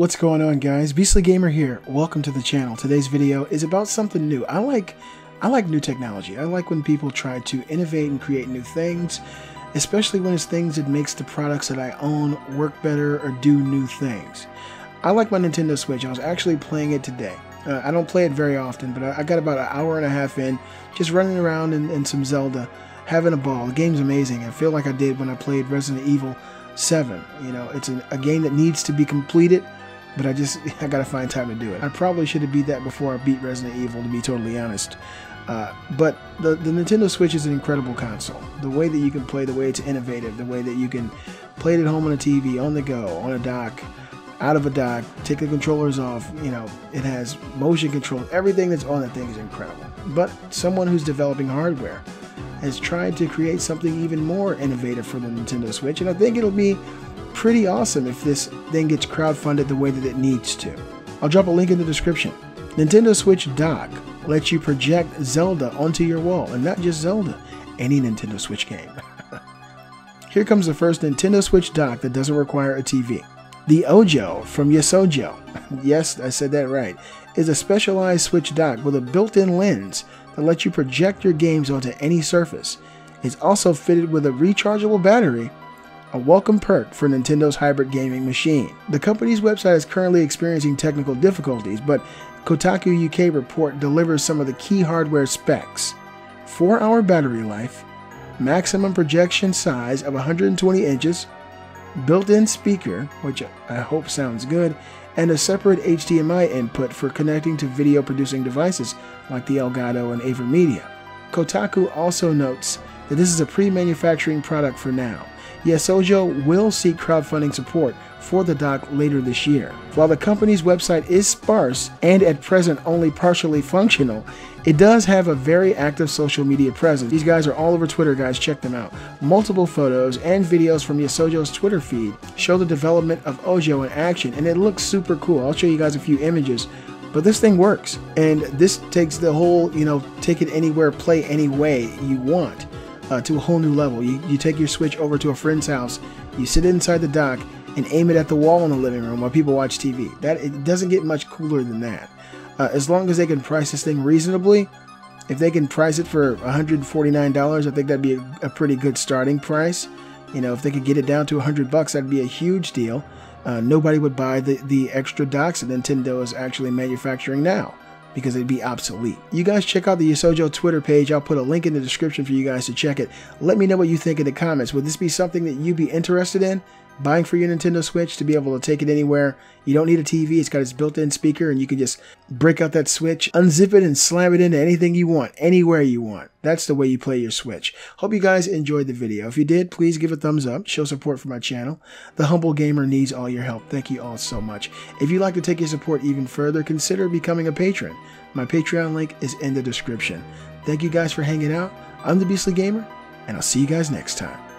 What's going on, guys? Beastly Gamer here. Welcome to the channel. Today's video is about something new. I like new technology. I like when people try to innovate and create new things, especially when it's things that makes the products that I own work better or do new things. I like my Nintendo Switch. I was actually playing it today. I don't play it very often, but I got about an hour and a half in, just running around in some Zelda, having a ball. The game's amazing. I feel like I did when I played Resident Evil 7. You know, it's a game that needs to be completed, but I gotta find time to do it. I probably should have beat that before I beat Resident Evil, to be totally honest. But the Nintendo Switch is an incredible console. The way that you can play, the way it's innovative, the way that you can play it at home on a TV, on the go, on a dock, out of a dock, take the controllers off, you know, it has motion control. Everything that's on that thing is incredible. But someone who's developing hardware has tried to create something even more innovative for the Nintendo Switch, and I think it'll be pretty awesome if this thing gets crowdfunded the way that it needs to. I'll drop a link in the description. Nintendo Switch dock lets you project Zelda onto your wall, and not just Zelda, any Nintendo Switch game. Here comes the first Nintendo Switch dock that doesn't require a TV. The Ojo from Yesojo, yes, I said that right, is a specialized Switch dock with a built-in lens that lets you project your games onto any surface. It's also fitted with a rechargeable battery, a welcome perk for Nintendo's hybrid gaming machine. The company's website is currently experiencing technical difficulties, but Kotaku UK report delivers some of the key hardware specs. 4-hour battery life, maximum projection size of 120 inches, built-in speaker, which I hope sounds good, and a separate HDMI input for connecting to video producing devices like the Elgato and Avermedia. Kotaku also notes that this is a pre-manufacturing product for now. Yesojo will seek crowdfunding support for the dock later this year. While the company's website is sparse and at present only partially functional, it does have a very active social media presence. These guys are all over Twitter, guys, check them out. Multiple photos and videos from Yesojo's Twitter feed show the development of Ojo in action, and it looks super cool. I'll show you guys a few images, but this thing works, and this takes the whole, you know, take it anywhere, play any way you want to a whole new level. You take your Switch over to a friend's house, you sit inside the dock, and aim it at the wall in the living room while people watch TV. It doesn't get much cooler than that. As long as they can price this thing reasonably, if they can price it for $149, I think that'd be a pretty good starting price. You know, if they could get it down to $100, that'd be a huge deal. Nobody would buy the extra docks that Nintendo is actually manufacturing now, because they'd be obsolete. You guys check out the Yesojo Twitter page. I'll put a link in the description for you guys to check it. Let me know what you think in the comments. Would this be something that you'd be interested in buying for your Nintendo Switch, to be able to take it anywhere? You don't need a TV. It's got its built-in speaker, and you can just break out that Switch, unzip it, and slam it into anything you want, anywhere you want. That's the way you play your Switch. Hope you guys enjoyed the video. If you did, please give a thumbs up, show support for my channel. The humble gamer needs all your help. Thank you all so much. If you'd like to take your support even further, consider becoming a patron. My Patreon link is in the description. Thank you guys for hanging out. I'm the Beastly Gamer, and I'll see you guys next time.